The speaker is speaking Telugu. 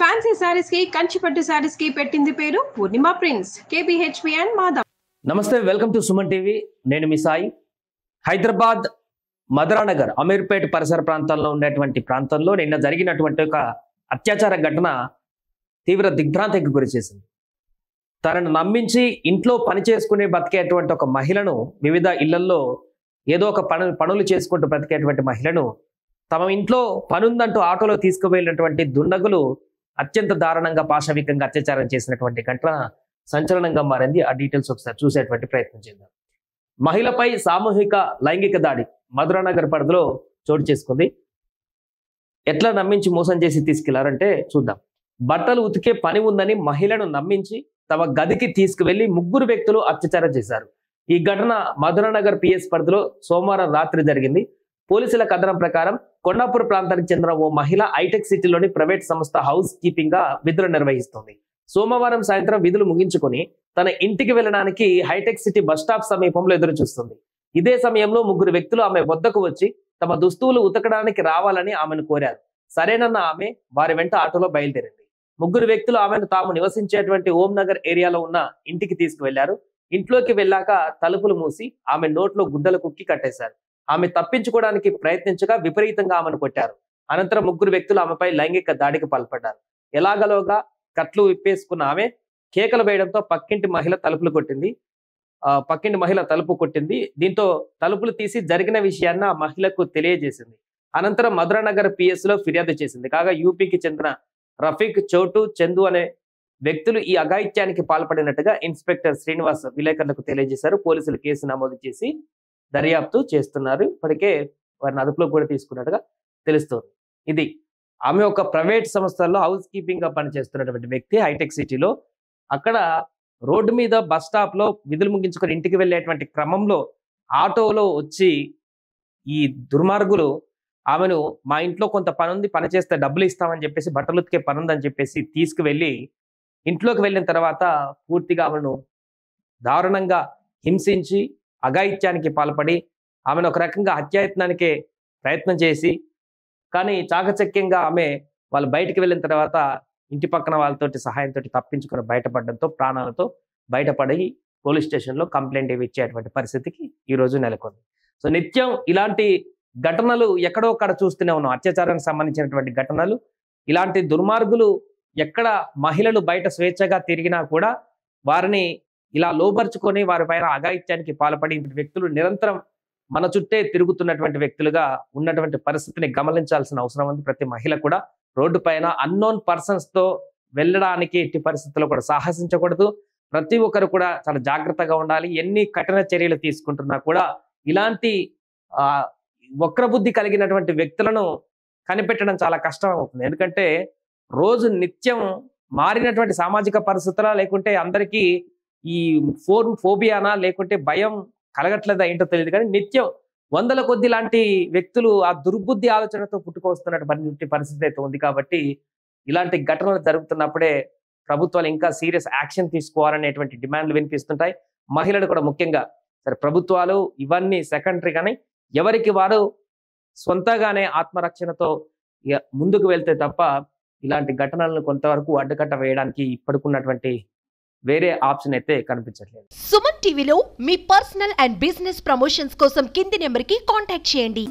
ఫ్యాన్సీ సారీస్ కి కంచిపట్టు సారీస్ కి పెట్టింది పేరు Purnima Prince KBHP and Madhav. నమస్తే, వెల్కమ్ టు సుమన్ టీవీ. నేను మీ సాయి. హైదరాబాద్ మధురా నగర్ అమీర్పేట్ పరిసర ప్రాంతాల్లో ఉన్నటువంటి ప్రాంతంలో నిన్న జరిగినటువంటి ఒక అత్యాచార ఘటన తీవ్ర దిగ్భ్రాంతికి గురిచేసింది. తనను నమ్మించి ఇంట్లో పని చేసుకుని బతికేటువంటి ఒక మహిళను, వివిధ ఇళ్లల్లో ఏదో ఒక పనులు చేసుకుంటూ బ్రతికేటువంటి మహిళను తమ ఇంట్లో పనుందంటూ ఆటోలో తీసుకువెళ్ళినటువంటి దుండగులు అత్యంత దారుణంగా, పాశవికంగా అత్యాచారం చేసినటువంటి ఘటన సంచలనంగా మారింది. ఆ డీటెయిల్స్ ఒకసారి చూసేటువంటి ప్రయత్నం చేద్దాం. మహిళపై సామూహిక లైంగిక దాడి మధురా నగర్ పరిధిలో చోటు చేసుకుంది. ఎట్లా నమ్మించి మోసం చేసి తీసుకెళ్లారంటే చూద్దాం. బట్టలు ఉతికే పని ఉందని మహిళను నమ్మించి తమ గదికి తీసుకువెళ్లి ముగ్గురు వ్యక్తులు అత్యాచారం చేశారు. ఈ ఘటన మధురా నగర్ పిఎస్ పరిధిలో సోమవారం రాత్రి జరిగింది. పోలీసుల కథనం ప్రకారం కొండాపూర్ ప్రాంతానికి చెందిన ఓ మహిళ హైటెక్ సిటీలోని ప్రైవేట్ సంస్థ హౌస్ కీపింగ్ గా విధులు నిర్వహిస్తుంది. సోమవారం సాయంత్రం విధులు ముగించుకుని తన ఇంటికి వెళ్ళడానికి హైటెక్ సిటీ బస్టాప్ సమీపంలో ఎదురు చూస్తుంది. ఇదే సమయంలో ముగ్గురు వ్యక్తులు ఆమె వద్దకు వచ్చి తమ దుస్తువులు ఉతకడానికి రావాలని ఆమెను కోరారు. సరేనన్న ఆమె వారి వెంట ఆటోలో బయలుదేరింది. ముగ్గురు వ్యక్తులు ఆమెను తాము నివసించేటువంటి ఓం నగర్ ఏరియాలో ఉన్న ఇంటికి తీసుకువెళ్లారు. ఇంట్లోకి వెళ్ళాక తలుపులు మూసి ఆమె నోట్లో గుడ్డలు కుక్కి కట్టేశారు. ఆమె తప్పించుకోవడానికి ప్రయత్నించగా విపరీతంగా ఆమెను కొట్టారు. అనంతరం ముగ్గురు వ్యక్తులు ఆమెపై లైంగిక దాడికి పాల్పడ్డారు. ఎలాగలోగా కట్లు విప్పేసుకున్న ఆమె కేకలు వేయడంతో పక్కింటి మహిళ తలుపు కొట్టింది. దీంతో తలుపులు తీసి జరిగిన విషయాన్ని ఆ మహిళకు తెలియజేసింది. అనంతరం మధురా నగర్ పిఎస్ లో ఫిర్యాదు చేసింది. కాగా యూపీకి చెందిన రఫీక్, చోటు, చందు అనే వ్యక్తులు ఈ అఘాయిత్యానికి పాల్పడినట్టుగా ఇన్స్పెక్టర్ శ్రీనివాస్ విలేకరులకు తెలియజేశారు. పోలీసులు కేసు నమోదు చేసి దర్యాప్తు చేస్తున్నారు. ఇప్పటికే వారిని అదుపులో కూడా తీసుకున్నట్టుగా తెలుస్తోంది. ఇది ఆమె ఒక ప్రైవేట్ సంస్థల్లో హౌస్ కీపింగ్ గా పనిచేస్తున్నటువంటి వ్యక్తి హైటెక్ సిటీలో. అక్కడ రోడ్డు మీద బస్ స్టాప్ లో విధులు ముగించుకొని ఇంటికి వెళ్ళేటువంటి క్రమంలో ఆటోలో వచ్చి ఈ దుర్మార్గులు ఆమెను, మా ఇంట్లో కొంత పని ఉంది, పని చేస్తే డబ్బులు ఇస్తామని చెప్పేసి, బట్టలు ఉతికే పని ఉందని చెప్పేసి తీసుకువెళ్ళి ఇంట్లోకి వెళ్ళిన తర్వాత పూర్తిగా ఆమెను దారుణంగా హింసించి అఘాయిత్యానికి పాల్పడి ఆమెను ఒక రకంగా హత్యాయత్నానికే ప్రయత్నం చేసి, కానీ చాకచక్యంగా ఆమె వాళ్ళు బయటికి వెళ్ళిన తర్వాత ఇంటి పక్కన వాళ్ళతోటి సహాయంతో తప్పించుకొని బయటపడడంతో, ప్రాణాలతో బయటపడి పోలీస్ స్టేషన్లో కంప్లైంట్ ఇచ్చేటువంటి పరిస్థితికి ఈరోజు నెలకొంది. సో నిత్యం ఇలాంటి ఘటనలు ఎక్కడో అక్కడ చూస్తూనే ఉన్నాం. అత్యాచారానికి సంబంధించినటువంటి ఘటనలు, ఇలాంటి దుర్మార్గులు ఎక్కడ మహిళలు బయట స్వేచ్ఛగా తిరిగినా కూడా వారిని ఇలా లోపరుచుకొని వారిపైన అఘాయిత్యానికి పాల్పడి వ్యక్తులు నిరంతరం మన చుట్టే తిరుగుతున్నటువంటి వ్యక్తులుగా ఉన్నటువంటి పరిస్థితిని గమనించాల్సిన అవసరం ఉంది. ప్రతి మహిళ కూడా రోడ్డు పైన అన్నోన్ పర్సన్స్ తో వెళ్ళడానికి ఎట్టి పరిస్థితుల్లో కూడా సాహసించకూడదు. ప్రతి ఒక్కరు కూడా చాలా జాగ్రత్తగా ఉండాలి. ఎన్ని కఠిన చర్యలు తీసుకుంటున్నా కూడా ఇలాంటి వక్రబుద్ధి కలిగినటువంటి వ్యక్తులను కనిపెట్టడం చాలా కష్టం అవుతుంది. ఎందుకంటే రోజు నిత్యం మారినటువంటి సామాజిక పరిస్థితుల, లేకుంటే అందరికీ ఈ ఫోబియానా, లేకుంటే భయం కలగట్లేదా ఏంటో తెలియదు, కానీ నిత్యం వందల కొద్ది లాంటి వ్యక్తులు ఆ దుర్బుద్ధి ఆలోచనతో పుట్టుకొస్తున్నటువంటి పరిస్థితి అయితే ఉంది. కాబట్టి ఇలాంటి ఘటనలు జరుగుతున్నప్పుడే ప్రభుత్వాలు ఇంకా సీరియస్ యాక్షన్ తీసుకోవాలనేటువంటి డిమాండ్లు వినిపిస్తుంటాయి. మహిళలు కూడా ముఖ్యంగా, సరే ప్రభుత్వాలు ఇవన్నీ సెకండరీ, కానీ ఎవరికి వారు సొంతగానే ఆత్మరక్షణతో ముందుకు వెళ్తే తప్ప ఇలాంటి ఘటనలను కొంతవరకు అడ్డుకట్ట వేయడానికి ఇప్పటికున్నటువంటి వేరే ఆప్షన్ అయితే కనిపించట్లేదు. సుమన్ టీవీలో మీ పర్సనల్ అండ్ బిజినెస్ ప్రమోషన్స్ కోసం కింది నెంబర్కి కాంటాక్ట్ చేయండి.